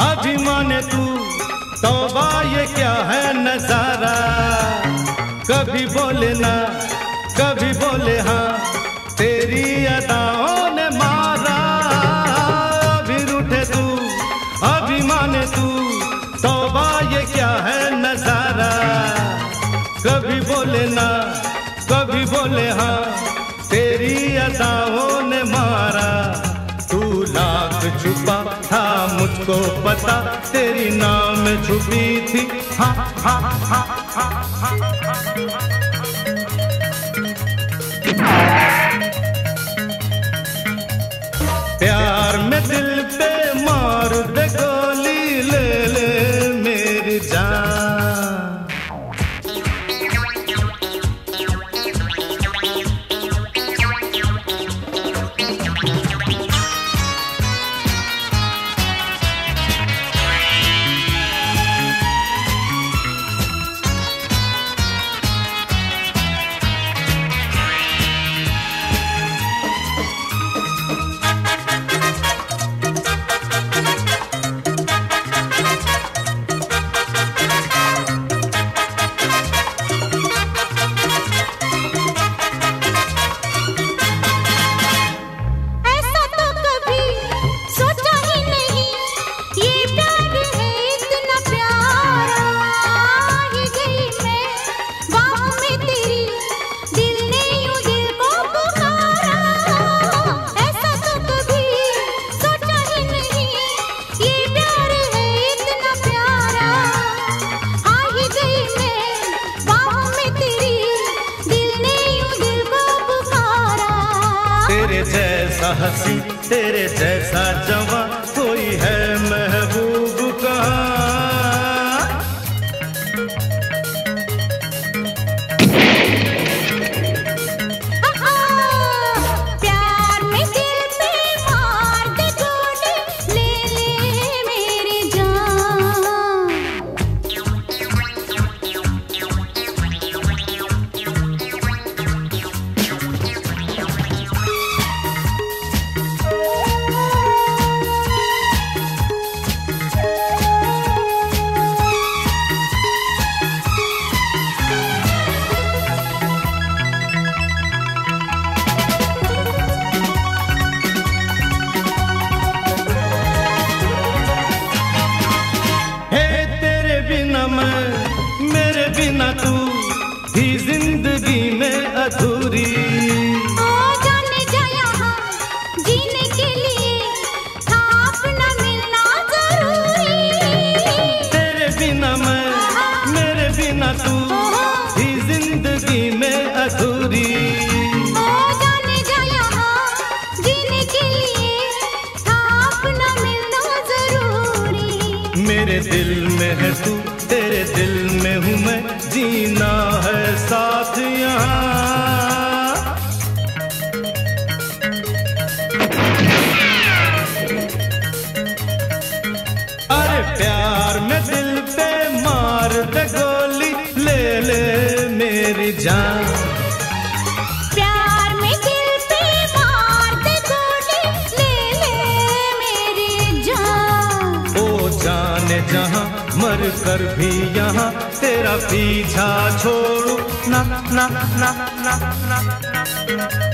अभिमाने तू तौबा ये क्या है नजारा। कभी बोले ना कभी बोले हाँ, तेरी अदाओं ने मारा। अभी रूठे तू अभिमाने तू तौबा ये क्या है नजारा। कभी बोले ना कभी बोले हाँ, तेरी अदाओं ने मारा। तू लाख छुपा था मुझको पता, तेरी नाम छुपी थी हा हा हा हा हा। प्यार में दिल पे मार दे गोली, ले ले मेरी जान। हंसी तेरे जैसा जवां कोई है महबूब कहाँ। प्यार में दिल पे मार दे गोली, ले ले मेरी जान। मेरे बिना तू ही जिंदगी में अधूरी। ओ जाने जा यहाँ जीने के लिए था अपना मिलना जरूरी। तेरे बिना मैं मेरे बिना तू ही जिंदगी में अधूरी। ओ जाने जा यहाँ जीने के लिए था अपना मिलना जरूरी। मेरे दिल में है तू, तेरे दिल में हूँ मैं, जीना है साथ यहाँ। अरे प्यार में दिल पे मार दे गोली, ले ले मेरी जान। जहाँ मर कर भी यहाँ तेरा पीछा छोड़ू ना ना ना ना ना ना।